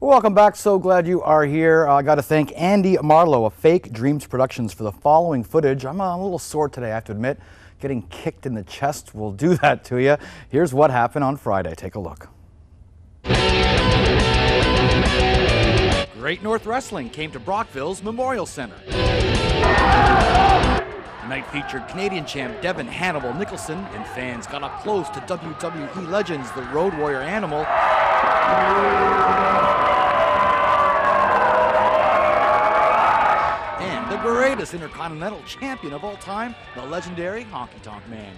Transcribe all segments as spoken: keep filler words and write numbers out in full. Welcome back. So glad you are here. Uh, I got to thank Andy Marlowe of Fake Dreams Productions for the following footage. I'm uh, a little sore today, I have to admit. Getting kicked in the chest will do that to you. Here's what happened on Friday. Take a look. Great North Wrestling came to Brockville's Memorial Centre. The night featured Canadian champ Devin Hannibal Nicholson, and fans got up close to W W E legends The Road Warrior Animal and the greatest intercontinental champion of all time, the legendary Honky Tonk Man.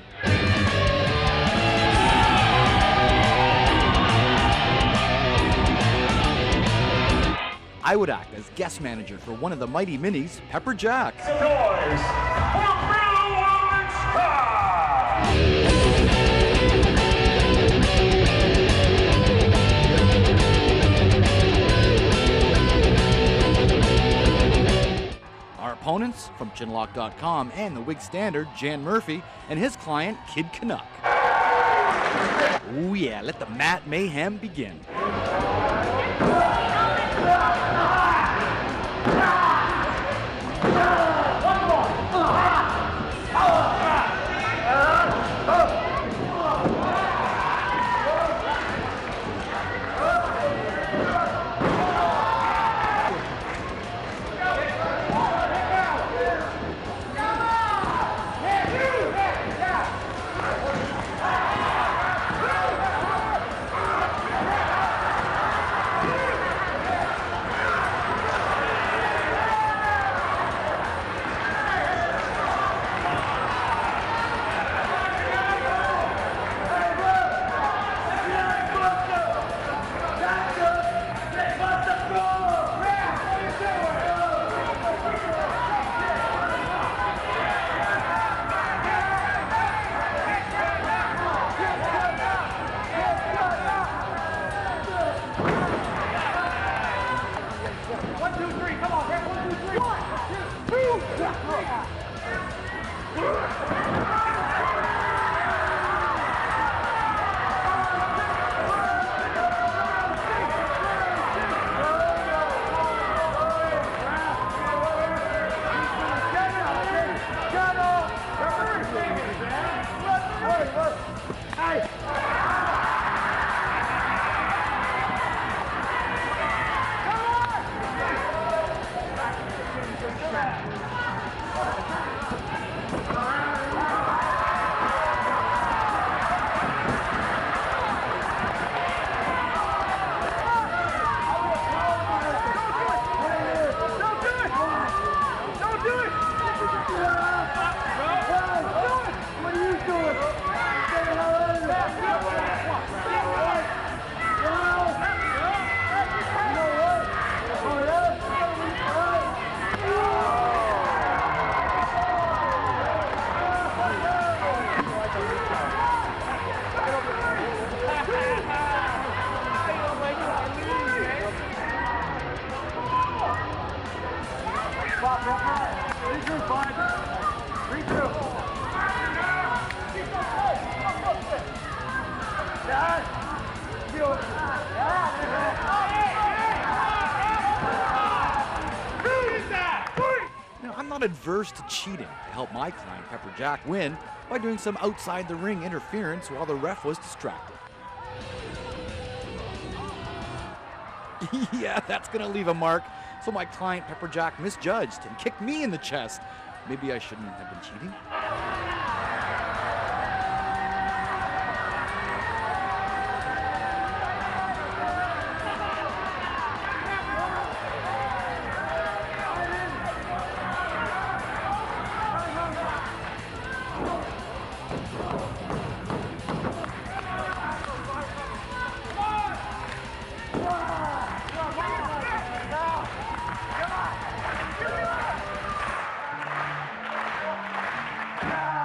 I would act as guest manager for one of the Mighty Minis, Pepper Jack. Opponents from G N W lock dot com and the Whig Standard, Jan Murphy, and his client, Kid Canuck. Ooh yeah, let the mat mayhem begin. Now, I'm not adverse to cheating. I helped my client, Pepper Jack, win by doing some outside the ring interference while the ref was distracted. Yeah, that's gonna leave a mark. So my client, Pepper Jack, misjudged and kicked me in the chest. Maybe I shouldn't have been cheating. Yeah!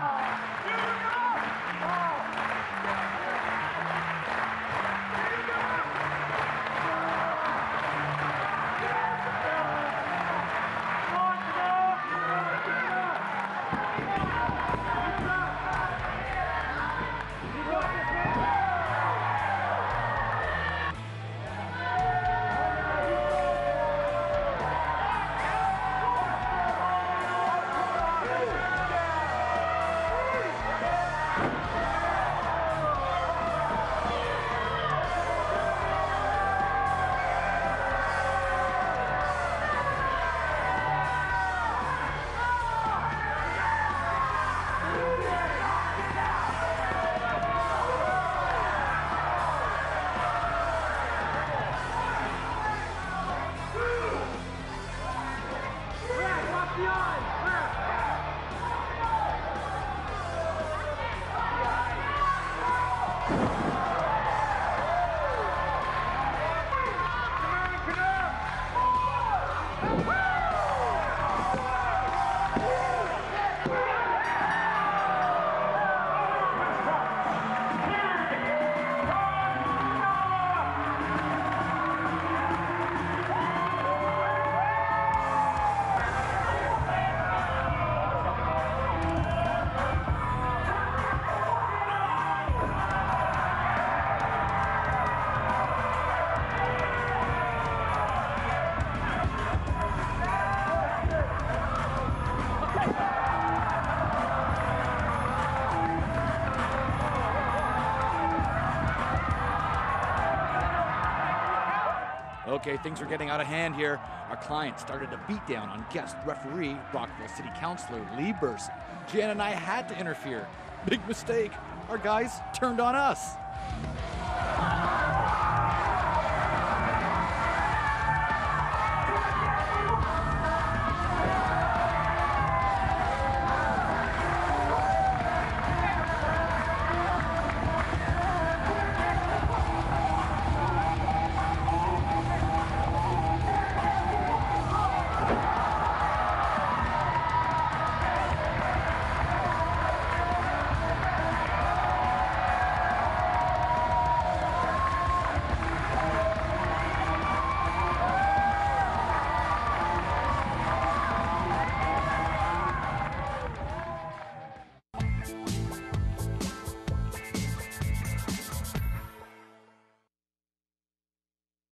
Okay, things are getting out of hand here. Our client started a beatdown on guest referee, Brockville City Councilor Lee Burson. Jan and I had to interfere. Big mistake. Our guys turned on us.